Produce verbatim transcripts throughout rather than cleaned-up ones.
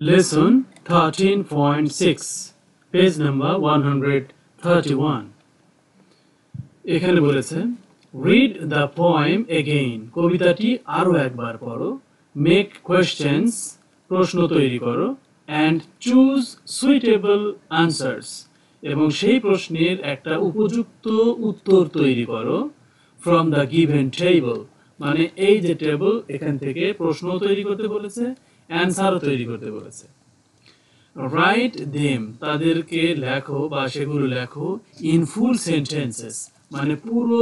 Lesson thirteen point six, page number one hundred thirty-one. এখানে বলেছে read the poem again. কবিতাটি আরো একবার পড়ো. Make questions, প্রশ্ন তৈরি করো, and choose suitable answers. এবং সেই প্রশ্নের একটা উপযুক্ত উত্তর তৈরি করো from the given table. মানে এই যে টেবিল, এখান থেকে প্রশ্ন তৈরি করতে বলেছে, অ্যানসারও তৈরি করতে বলেছে. Write them, তাদেরকে লেখো বা সেগুলো লেখো in full sentences. মানে পুরো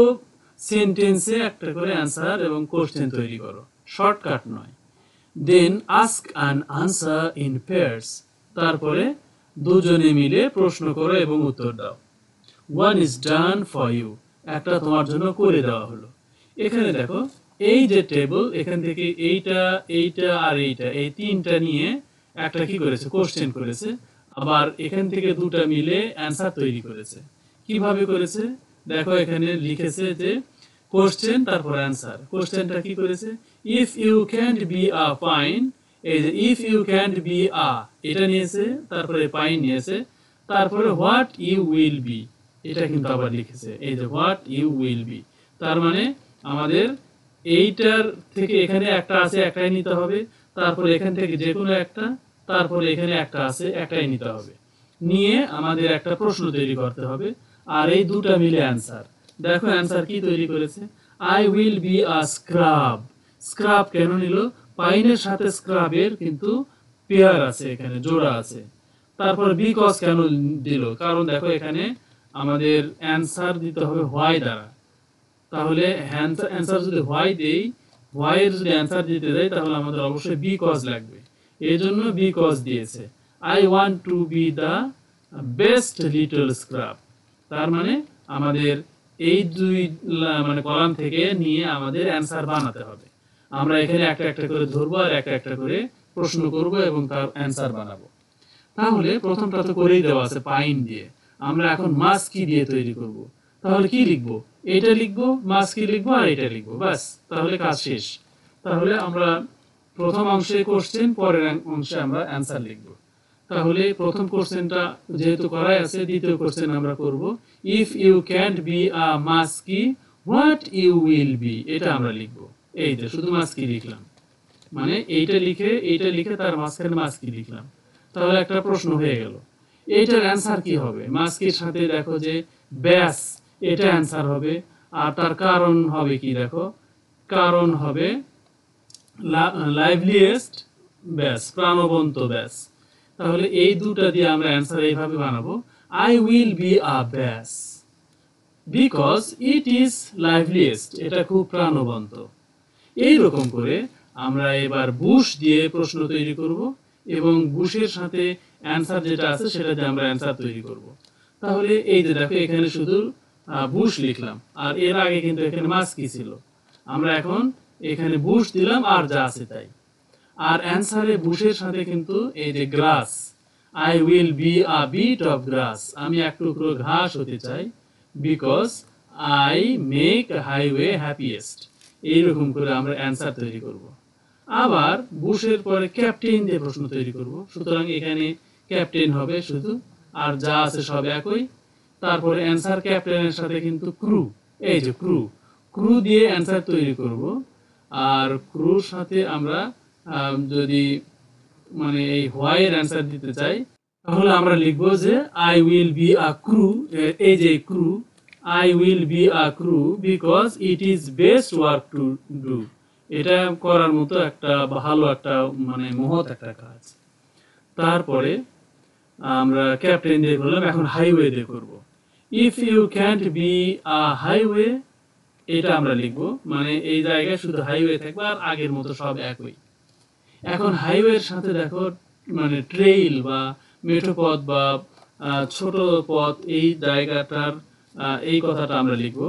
সেন্টেন্সে একটা করে অ্যানসার এবং কোশ্চেন তৈরি করো, শর্টকাট নয়. Then ask an answer in pairs. তারপরে দুজনে মিলে প্রশ্ন করো এবং উত্তর দাও. One is done for you. একটা তোমার জন্য করে দেওয়া হলো. এখানে দেখো এই যে টেবিল, এখান থেকে এইটা এইটা আর এইটা, এই তিনটা নিয়ে একটা কি করেছে, কোশ্চেন করেছে. আবার এখান থেকে দুটো মিলে অ্যানসার তৈরি করেছে. কিভাবে করেছে দেখো, এখানে লিখেছে যে কোশ্চেন তারপর অ্যানসার. কোশ্চেনটা কি করেছে, if you can't be a pine. এই যে if you can't be a, এটা নিয়েছে, তারপরে পাইন নিয়েছে, তারপরে হোয়াট ইউ উইল বি, এটা কিন্তু আবার লিখেছে. এই যে হোয়াট ইউ উইল বি, তার মানে আমাদের এইটার থেকে এখানে একটা আছে, একটাই নিতে হবে. তারপরে এখান থেকে যে কোনো একটা, তারপরে এখানে একটা আছে, একটাই নিতে হবে. নিয়ে আমাদের একটা প্রশ্ন তৈরি করতে হবে, আর এই দুটো মিলে অ্যানসার. দেখো অ্যানসার কি তৈরি করেছে, I will be a scrub. Scrub কেন নিল, পাইনের সাথে স্ক্রাবের কিন্তু পেয়ার আছে, এখানে জোড়া আছে. তারপর বিকজ কেন দিল, কারণ দেখো এখানে আমাদের অ্যানসার দিতে হবে হোয়াই দ্বারা. তাহলে অ্যান্সার যদি হোয়াই দেই, হোয়াই এর যদি অ্যান্সার দিতে দেয় তাহলে আমাদের অবশ্যই বিকজ লাগবে, এই জন্য বিকজ দিয়েছে. I want to be the best little scrub. তার মানে আমাদের এই দুই মানে কলাম থেকে নিয়ে আমাদের অ্যান্সার বানাতে হবে. আমরা এখানে একটা একটা করে ধরবো আর একটা একটা করে প্রশ্ন করব এবং তার অ্যান্সার বানাবো. তাহলে প্রথমটা তো করেই দেওয়া আছে পাইন দিয়ে, আমরা এখন মাস কি দিয়ে তৈরি করব. তাহলে কি লিখবো, এটা লিখবো, মাস কি লিখবো আর এটা লিখবো, বাস. তাহলে কাজ শেষ. তাহলে আমরা প্রথম অংশে কোশ্চেন, পরের অংশে আমরা অ্যান্সার লিখবো. তাহলে প্রথম কোশ্চেনটা যেহেতু করাই আছে, দ্বিতীয় কোশ্চেন আমরা করব. If you can't be a muskie what you will be, এটা আমরা লিখবো. এই যে শুধু মাস্কি লিখলাম, মানে এইটা লিখে এইটা লিখে তার মাঝখানে মাস্কি লিখলাম. তাহলে একটা প্রশ্ন হয়ে গেল. এইটার অ্যান্সার কি হবে, মাস্কির সাথে দেখো যে ব্যাস, এটা অ্যান্সার হবে. আর তার কারণ হবে কি, দেখো কারণ হবে লাইভলিয়েস্ট ব্যাস, প্রাণবন্ত ব্যাস. তাহলে এই দুটো দিয়ে আমরা অ্যান্সার এইভাবে বানাবো. আই উইল বি আ ব্যাস বিকজ ইট ইজ লাইভলিয়েস্ট, এটা খুব প্রাণবন্ত. এইরকম করে আমরা এবার বুশ দিয়ে প্রশ্ন তৈরি করব এবং বুশের সাথে অ্যান্সার যেটা আছে সেটা দিয়ে আমরা অ্যান্সার তৈরি করব. তাহলে এই যে দেখো এখানে শুধু বুশ লিখলাম, আর এর আগে কিন্তু এখানে মাস্কি ছিল. আমরা এখন এখানে বুশ দিলাম আর যা আছে তাই. আর অ্যান্সারে বুশের সাথে কিন্তু এই যে grass, I will be a bit of grass, আমি এক টুকরো ঘাস হতে চাই, because I make highway happiest. এইরকম করে আমরা অ্যান্সার তৈরি করব. আবার বুশের পরে ক্যাপ্টেন দিয়ে প্রশ্ন তৈরি করব, সুতরাং এখানে ক্যাপ্টেন হবে শুধু, আর যা আছে সব একই. তারপরে অ্যান্সার ক্যাপ্টেনের সাথে কিন্তু ক্রু, এই যে ক্রু, ক্রু দিয়ে অ্যান্সার তৈরি করব. আর ক্রুর সাথে আমরা যদি মানে এই হোয়াই এর অ্যান্সার দিতে চাই তাহলে আমরা লিখব যে I will be a crew, এই যে crew, I will be a crew because it is best work to do, এটা করার মতো একটা ভালো একটা মানে মহৎ একটা কাজ. তারপরে আমরা ক্যাপ্টেন দিয়ে করলাম, এখন হাইওয়ে দিয়ে করব. If you can't be a highway, এটা আমরা লিখব, মানে এই জায়গায় শুধু হাইওয়ে থাকবে আর আগের মতো সব একই. এখন হাইওয়ের সাথে দেখো মানে ট্রেইল বা মেঠোপথ বা ছোট পথ, এই জায়গাটার এই কথাটা আমরা লিখব.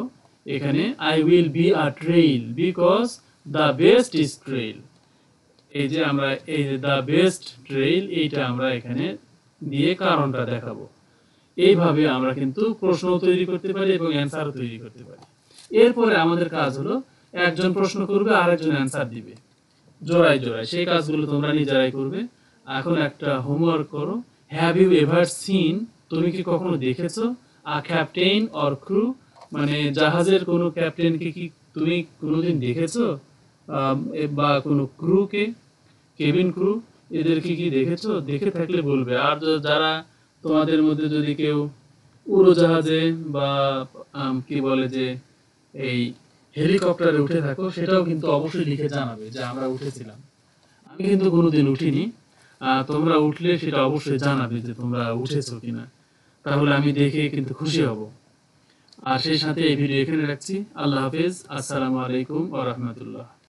এখানে I will be a trail because the best is trail, এই যে আমরা এই যে দ্য বেস্ট ট্রেইল, এইটা আমরা এখানে দিয়ে কারণটা দেখাবো. এইভাবে আমরা কিন্তু প্রশ্ন তৈরি করতে পারি এবং অ্যান্সারও তৈরি করতে পারি. এরপরে আমাদের কাজ হলো একজন প্রশ্ন করবে আর একজন অ্যান্সার দিবে, জোড়ায় জোড়ায়. সেই কাজগুলো তোমরা নিজেরাই করবে. এখন একটা হোমওয়ার্ক করো। হ্যাভ ইউ এভার সিন, তুমি কি কখনো দেখেছো? আ ক্যাপ্টেন অর ক্রু, মানে জাহাজের কোনো ক্যাপ্টেনকে কি তুমি কোনোদিন দেখেছো, বা কোনো ক্রুকে, কেবিন ক্রু, এদেরকে কি দেখেছো? দেখে থাকলে বলবে। আর যারা তোমাদের মধ্যে যদি কেউ উড়োজাহাজে বা কি বলে যে এই হেলিকপ্টারে উঠে থাকো, সেটাও কিন্তু অবশ্যই লিখে জানাবে যে আমরা উঠেছিলাম। আমি কিন্তু কোনোদিন উঠিনি, তোমরা উঠলে সেটা অবশ্যই জানাবে যে তোমরা উঠেছো কিনা, তাহলে আমি দেখে কিন্তু খুশি হব। আর সেই সাথে এই ভিডিও এখানে রাখছি। আল্লাহ হাফেজ, আসসালামু আলাইকুম ওয়া রাহমাতুল্লাহ।